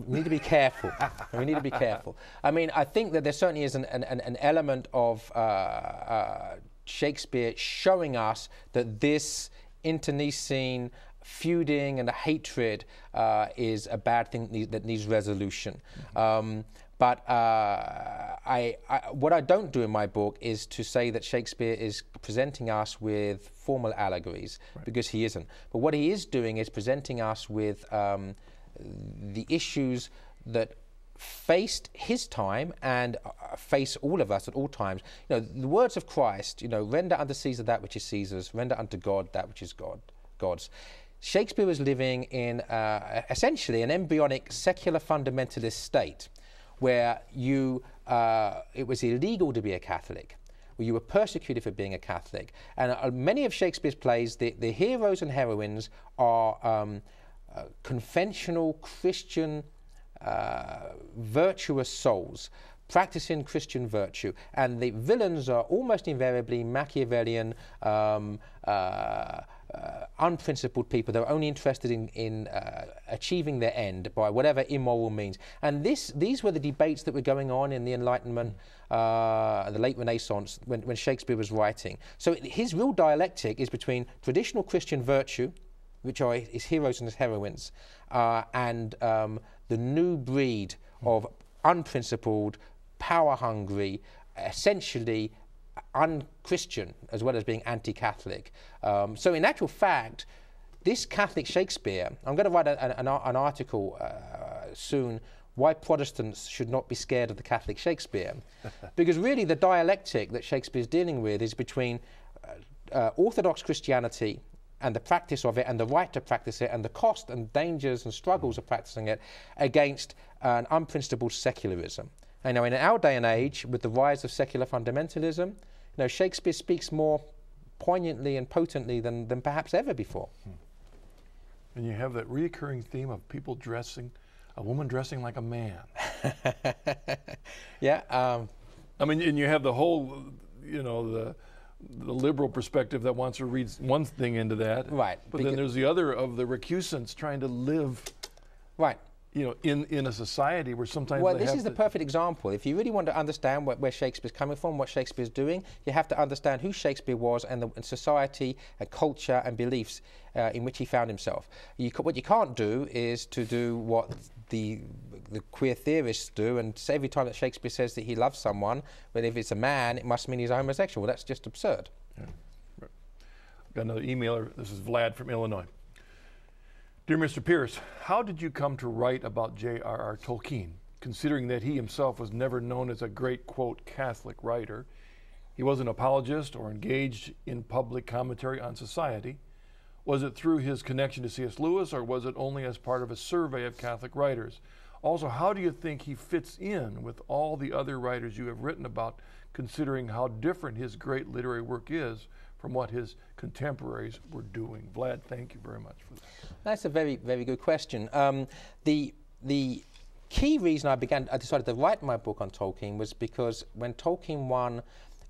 we need to be careful. we need to be careful. I mean, I think that there certainly is an, an, an element of uh, uh, Shakespeare showing us that this internecine feuding and the hatred uh, is a bad thing that needs, that needs resolution. Mm-hmm. um, but uh, I, I, what I don't do in my book is to say that Shakespeare is presenting us with formal allegories, right, because he isn't. But what he is doing is presenting us with um, the issues that faced his time and uh, face all of us at all times. You know, the words of Christ, you know, render unto Caesar that which is Caesar's, render unto God that which is God, God's. Shakespeare was living in uh, essentially an embryonic secular fundamentalist state where you, uh, it was illegal to be a Catholic, where you were persecuted for being a Catholic. And uh, many of Shakespeare's plays, the, the heroes and heroines are um, uh, conventional Christian Uh, virtuous souls practicing Christian virtue, and the villains are almost invariably Machiavellian, um, uh, uh, unprincipled people. They're only interested in, in uh, achieving their end by whatever immoral means. And this, these were the debates that were going on in the Enlightenment, uh, the late Renaissance, when, when Shakespeare was writing. So his real dialectic is between traditional Christian virtue, which are his heroes and his heroines, uh, and um, the new breed of unprincipled, power-hungry, essentially un-Christian, as well as being anti-Catholic. Um, so in actual fact, this Catholic Shakespeare, I'm going to write a, an, an article uh, soon, why Protestants should not be scared of the Catholic Shakespeare. Because really the dialectic that Shakespeare's dealing with is between uh, uh, Orthodox Christianity and the practice of it, and the right to practice it, and the cost and dangers and struggles of practicing it, against an unprincipled secularism. And now, in our day and age, with the rise of secular fundamentalism, you know, Shakespeare speaks more poignantly and potently than, than perhaps ever before. And you have that reoccurring theme of people dressing, a woman dressing like a man. Yeah. Um, I mean, and you have the whole, you know, the, the liberal perspective that wants to read one thing into that, right? But then there's the other of the recusants trying to live, right? You know, in in a society where sometimes, well, this is the perfect example. If you really want to understand what, where Shakespeare's coming from, what Shakespeare's doing, you have to understand who Shakespeare was and the and society and culture and beliefs uh, in which he found himself. You what you can't do is to do what the the queer theorists do, and say every time that Shakespeare says that he loves someone, but if it's a man, it must mean he's a homosexual. That's just absurd. Yeah. Right. Got another emailer. This is Vlad from Illinois. Dear Mister Pearce, how did you come to write about J R R Tolkien, considering that he himself was never known as a great, quote, Catholic writer? He was an apologist or engaged in public commentary on society. Was it through his connection to C S Lewis, or was it only as part of a survey of Catholic writers? Also, how do you think he fits in with all the other writers you have written about, considering how different his great literary work is from what his contemporaries were doing? Vlad, thank you very much for that. That's a very, very good question. Um, the, the key reason I began, I decided to write my book on Tolkien was because when Tolkien won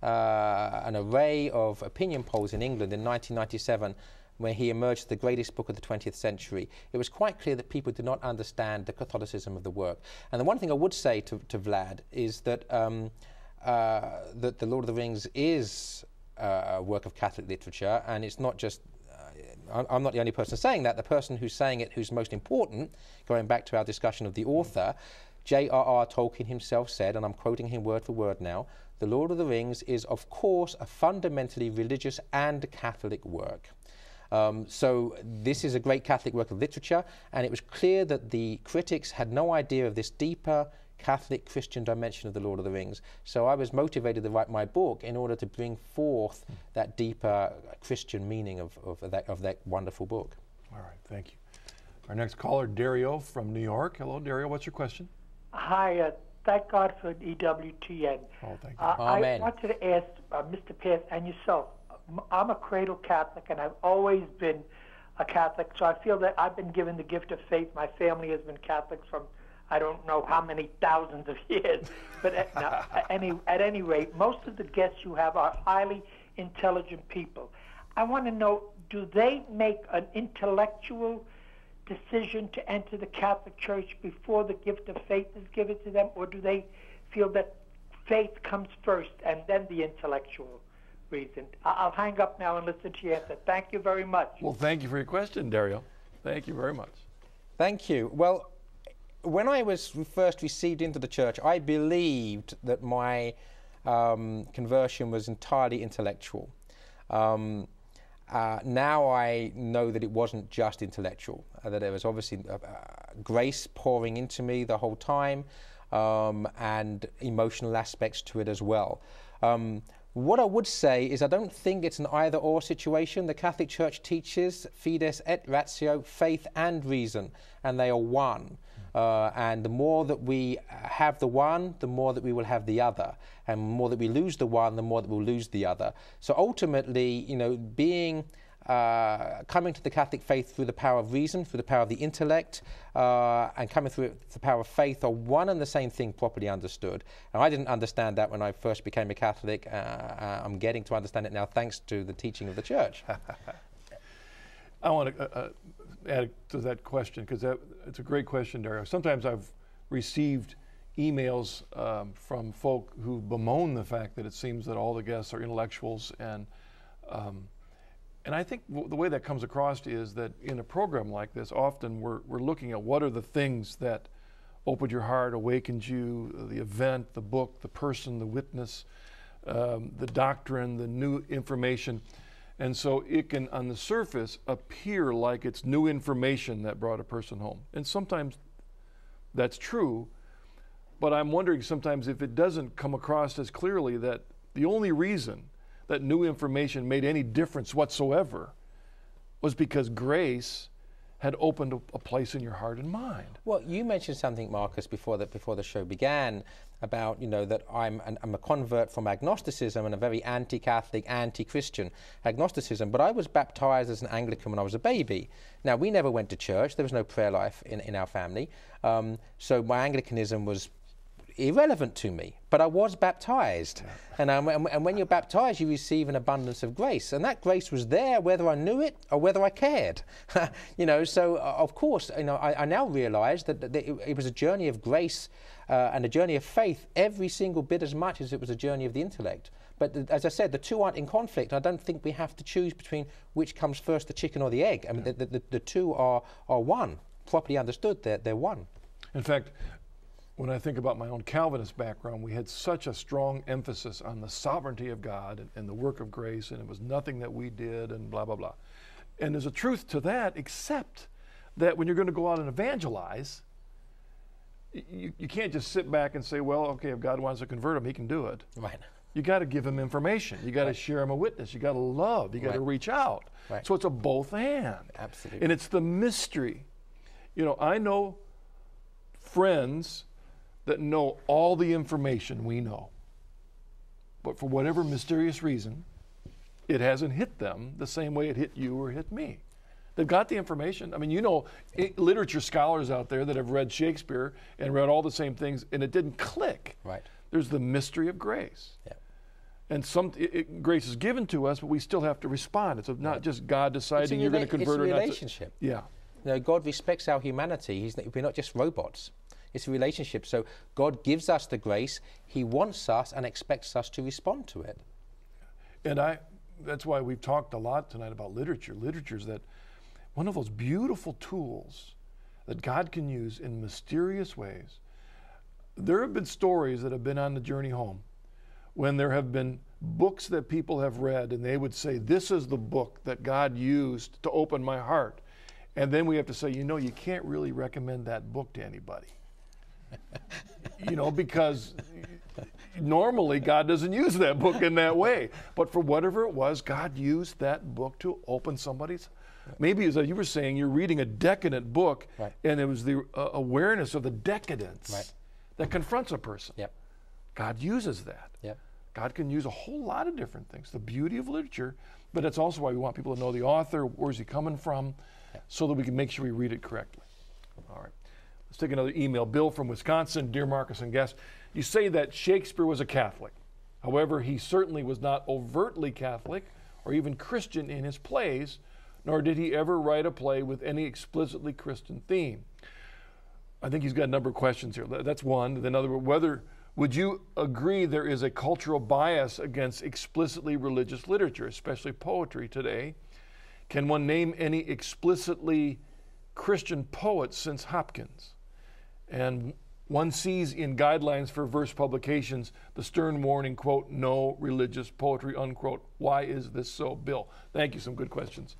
uh, an array of opinion polls in England in nineteen ninety-seven, when he emerged as the greatest book of the twentieth century, it was quite clear that people did not understand the Catholicism of the work. And the one thing I would say to, to Vlad is that, um, uh, that The Lord of the Rings is uh, a work of Catholic literature, and it's not just, uh, I'm not the only person saying that. The person who's saying it, who's most important, going back to our discussion of the author, J R R Tolkien himself said, and I'm quoting him word for word now, The Lord of the Rings is, of course, a fundamentally religious and Catholic work. Um, so this is a great Catholic work of literature, and it was clear that the critics had no idea of this deeper Catholic Christian dimension of The Lord of the Rings. So I was motivated to write my book in order to bring forth that deeper Christian meaning of, of, of, that, of that wonderful book. All right, thank you. Our next caller, Dario from New York. Hello, Dario, what's your question? Hi, uh, thank God for E W T N. Oh, thank you. Uh, Amen. I wanted to ask uh, Mister Pearce and yourself, I'm a cradle Catholic, and I've always been a Catholic, so I feel that I've been given the gift of faith. My family has been Catholics from I don't know how many thousands of years. But at, no, at, any, at any rate, most of the guests you have are highly intelligent people. I want to know, do they make an intellectual decision to enter the Catholic Church before the gift of faith is given to them, or do they feel that faith comes first and then the intellectual reason. I'll hang up now and listen to your answer. Thank you very much. Well, thank you for your question, Dario. Thank you very much. Thank you. Well, when I was first received into the church, I believed that my um, conversion was entirely intellectual. Um, uh, now I know that it wasn't just intellectual, uh, that there was obviously uh, uh, grace pouring into me the whole time, um, and emotional aspects to it as well. Um, What I would say is I don't think it's an either-or situation. The Catholic Church teaches fides et ratio, faith and reason, and they are one. Uh, and the more that we have the one, the more that we will have the other. And the more that we lose the one, the more that we'll lose the other. So ultimately, you know, being... Uh, coming to the Catholic faith through the power of reason, through the power of the intellect, uh, and coming through it, the power of faith are one and the same thing properly understood. And I didn't understand that when I first became a Catholic. Uh, I'm getting to understand it now thanks to the teaching of the Church. I want to uh, add to that question, because it's a great question, Dario. Sometimes I've received emails um, from folk who bemoan the fact that it seems that all the guests are intellectuals, and um, And I think w the way that comes across is that in a program like this, often we're, we're looking at what are the things that opened your heart, awakened you, uh, the event, the book, the person, the witness, um, the doctrine, the new information. And so it can, on the surface, appear like it's new information that brought a person home. And sometimes that's true, but I'm wondering sometimes if it doesn't come across as clearly that the only reason that new information made any difference whatsoever was because grace had opened a, a place in your heart and mind. Well, you mentioned something, Marcus, before that before the show began about, you know, that I'm an, I'm a convert from agnosticism and a very anti-Catholic, anti-Christian agnosticism, but I was baptized as an Anglican when I was a baby. Now, we never went to church. There was no prayer life in, in our family. Um, so my Anglicanism was irrelevant to me, but I was baptized. Yeah. And, um, and, and when you're baptized, you receive an abundance of grace, and that grace was there whether I knew it or whether I cared. You know, so uh, of course, you know, I, I now realize that, that it, it was a journey of grace uh, and a journey of faith every single bit as much as it was a journey of the intellect. But th as I said, the two aren't in conflict. I don't think we have to choose between which comes first, the chicken or the egg. I mean, yeah. the, the, the two are, are one. Properly understood, they're, they're one. In fact, when I think about my own Calvinist background, we had such a strong emphasis on the sovereignty of God and, and the work of grace, and it was nothing that we did and blah, blah, blah. And there's a truth to that, except that when you're going to go out and evangelize, you, you can't just sit back and say, well, okay, if God wants to convert him, he can do it. Right. You got to give him information. You got to right. share him a witness. You got to love. You got to right. reach out. Right. So it's a both and. Absolutely. And it's the mystery. You know, I know friends that know all the information we know, but for whatever mysterious reason, it hasn't hit them the same way it hit you or hit me. They've got the information. I mean, you know, it, literature scholars out there that have read Shakespeare and read all the same things, and it didn't click. Right. There's the mystery of grace. Yeah. And some it, it, grace is given to us, but we still have to respond. It's not just God deciding you're going to convert or not. It's a relationship. Yeah. You know, God respects our humanity. He's, we're not just robots. It's a relationship. So God gives us the grace. He wants us and expects us to respond to it. And I, that's why we've talked a lot tonight about literature. Literature is that one of those beautiful tools that God can use in mysterious ways. There have been stories that have been on the journey home when there have been books that people have read and they would say, this is the book that God used to open my heart. And then we have to say, you know, you can't really recommend that book to anybody. You know, because normally God doesn't use that book in that way. But for whatever it was, God used that book to open somebody's. Maybe as you were saying, you're reading a decadent book, right. and it was the uh, awareness of the decadence right. that confronts a person. Yep. God uses that. Yep. God can use a whole lot of different things. The beauty of literature, but that's also why we want people to know the author, where's he coming from, yep. so that we can make sure we read it correctly. All right. Let's take another email. Bill from Wisconsin. Dear Marcus and guests, you say that Shakespeare was a Catholic. However, he certainly was not overtly Catholic or even Christian in his plays, nor did he ever write a play with any explicitly Christian theme. I think he's got a number of questions here. That's one. Then another, whether Would you agree there is a cultural bias against explicitly religious literature, especially poetry today? Can one name any explicitly Christian poets since Hopkins? And one sees in guidelines for verse publications the stern warning, quote, no religious poetry, unquote. Why is this so, Bill? Thank you, some good questions.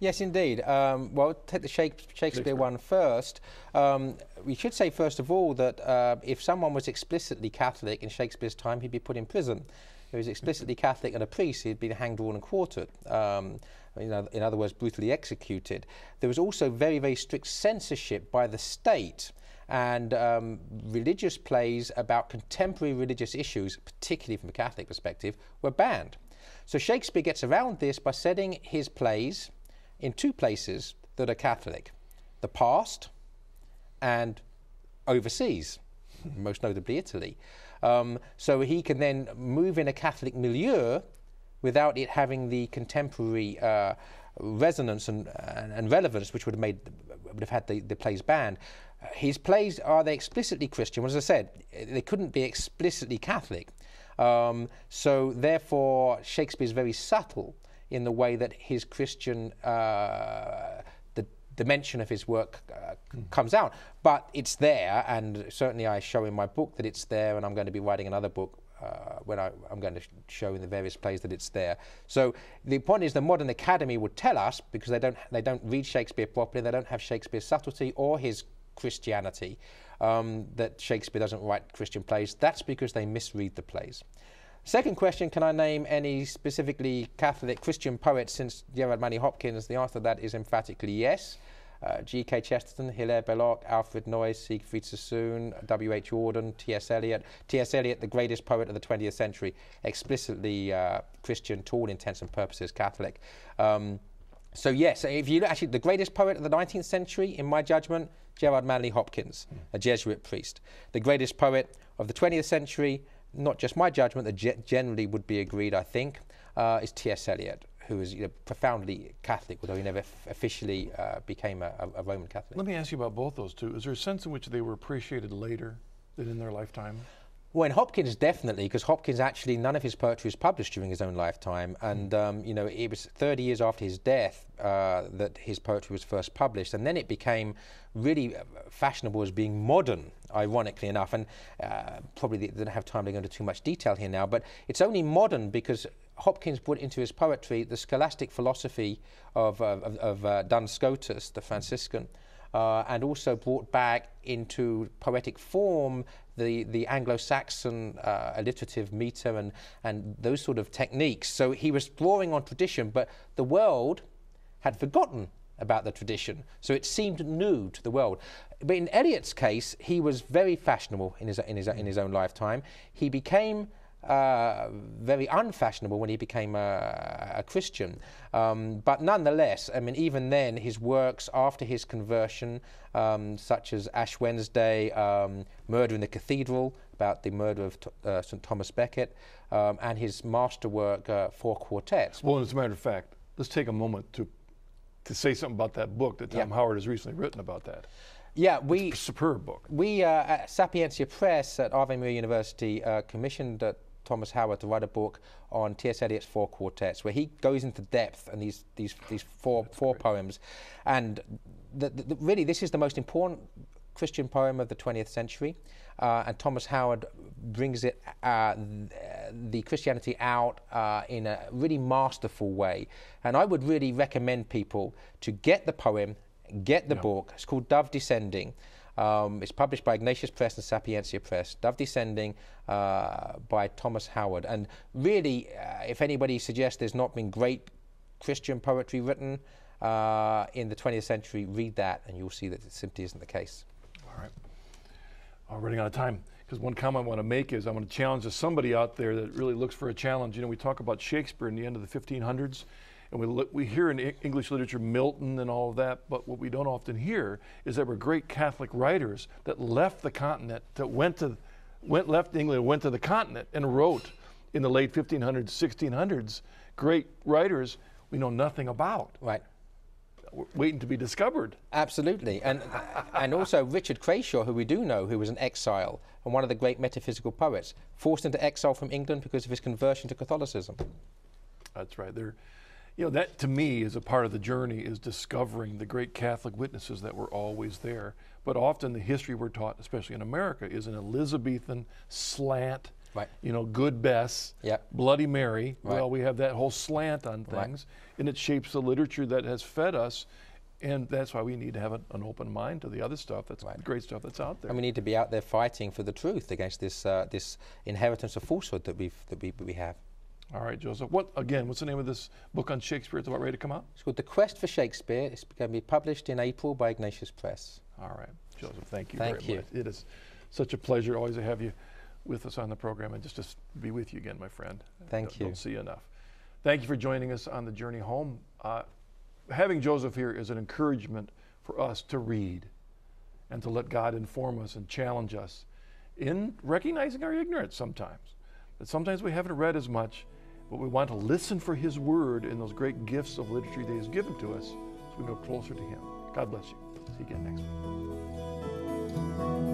Yes, indeed. Um, well, take the Shakespeare, Shakespeare one first. Um, we should say, first of all, that uh, if someone was explicitly Catholic in Shakespeare's time, he'd be put in prison. If he was explicitly Catholic and a priest, he'd be hanged, drawn and quartered. Um, you know, in other words, brutally executed. There was also very, very strict censorship by the state. And um, religious plays about contemporary religious issues, particularly from a Catholic perspective, were banned. So Shakespeare gets around this by setting his plays in two places that are Catholic, the past and overseas, most notably Italy. Um, so he can then move in a Catholic milieu without it having the contemporary uh, resonance and, and, and relevance which would have, made, would have had the, the plays banned. His plays, are they explicitly Christian? Well, as I said, they couldn't be explicitly Catholic. Um, so therefore, Shakespeare's very subtle in the way that his Christian, uh, the dimension of his work uh, mm. comes out. But it's there, and certainly I show in my book that it's there, and I'm going to be writing another book uh, when I, I'm going to sh show in the various plays that it's there. So the point is the modern academy would tell us, because they don't, they don't read Shakespeare properly, they don't have Shakespeare's subtlety or his Christianity, um, that Shakespeare doesn't write Christian plays. That's because they misread the plays. Second question, can I name any specifically Catholic Christian poets since Gerard Manley Hopkins? The answer to that is emphatically yes. Uh, G K Chesterton, Hilaire Belloc, Alfred Noyes, Siegfried Sassoon, W H Auden, T S Eliot. T S Eliot, the greatest poet of the twentieth century, explicitly uh, Christian to all intents and purposes, Catholic. Um, So yes, if you look, actually the greatest poet of the nineteenth century, in my judgment, Gerard Manley Hopkins, mm. a Jesuit priest. The greatest poet of the twentieth century, not just my judgment, that ge generally would be agreed, I think, uh, is T S Eliot, who is you know, profoundly Catholic, although he never f officially uh, became a, a Roman Catholic. Let me ask you about both those two. Is there a sense in which they were appreciated later than in their lifetime? Well, in Hopkins, definitely, because Hopkins actually, none of his poetry was published during his own lifetime. And, um, you know, it was thirty years after his death uh, that his poetry was first published. And then it became really fashionable as being modern, ironically enough. And uh, probably they didn't have time to go into too much detail here now. But it's only modern because Hopkins put into his poetry the scholastic philosophy of, uh, of, of uh, Duns Scotus, the Franciscan. Uh, and also brought back into poetic form the, the Anglo-Saxon uh, alliterative meter and, and those sort of techniques. So he was drawing on tradition, but the world had forgotten about the tradition. So it seemed new to the world. But in Eliot's case, he was very fashionable in his, in his, in his own lifetime. He became Uh, very unfashionable when he became a, a Christian. Um, but nonetheless, I mean, even then, his works after his conversion, um, such as Ash Wednesday, um, Murder in the Cathedral, about the murder of uh, Saint Thomas Becket, um, and his masterwork, uh, Four Quartets. Well, as a matter of fact, let's take a moment to, to say something about that book that Tom yeah. Howard has recently written about that. Yeah, we, it's a superb book. We uh, at Sapientia Press at Ave Maria University uh, commissioned uh, Thomas Howard to write a book on T S Eliot's Four Quartets, where he goes into depth and these these these four That's four great. poems, and the, the, the, really this is the most important Christian poem of the twentieth century, uh, and Thomas Howard brings it uh, the Christianity out uh, in a really masterful way. And I would really recommend people to get the poem, get the yeah. book. It's called Dove Descending. Um, it's published by Ignatius Press and Sapientia Press. Dove Descending uh, by Thomas Howard. And really, uh, if anybody suggests there's not been great Christian poetry written uh, in the twentieth century, read that and you'll see that it simply isn't the case. All right. I'm running out of time, because one comment I want to make is I want to challenge somebody out there that really looks for a challenge. You know, we talk about Shakespeare in the end of the fifteen hundreds. And we, look, we hear in English literature Milton and all of that, but what we don't often hear is there were great Catholic writers that left the continent, that went to, went left England, went to the continent and wrote in the late fifteen hundreds, sixteen hundreds, great writers we know nothing about. Right. waiting to be discovered. Absolutely. And, and also Richard Crashaw, who we do know, who was an exile and one of the great metaphysical poets, forced into exile from England because of his conversion to Catholicism. That's right. There, you know, that to me is a part of the journey, is discovering the great Catholic witnesses that were always there. But often the history we're taught, especially in America, is an Elizabethan slant. Right. You know, Good Bess, yep. Bloody Mary. Right. Well, we have that whole slant on things, right. and it shapes the literature that has fed us, and that's why we need to have an, an open mind to the other stuff. That's right. great stuff that's out there. And we need to be out there fighting for the truth against this uh, this inheritance of falsehood that we've that we we have. All right, Joseph. What again? What's the name of this book on Shakespeare? It's about ready to come out. It's called The Quest for Shakespeare. It's going to be published in April by Ignatius Press. All right, Joseph. Thank you. Thank very you. Much. It is such a pleasure always to have you with us on the program, and just to be with you again, my friend. Thank don't, you. Don't see you enough. Thank you for joining us on The Journey Home. Uh, having Joseph here is an encouragement for us to read and to let God inform us and challenge us in recognizing our ignorance sometimes. That sometimes we haven't read as much, but we want to listen for his word and those great gifts of literature that he's given to us so we go closer to him. God bless you. See you again next week.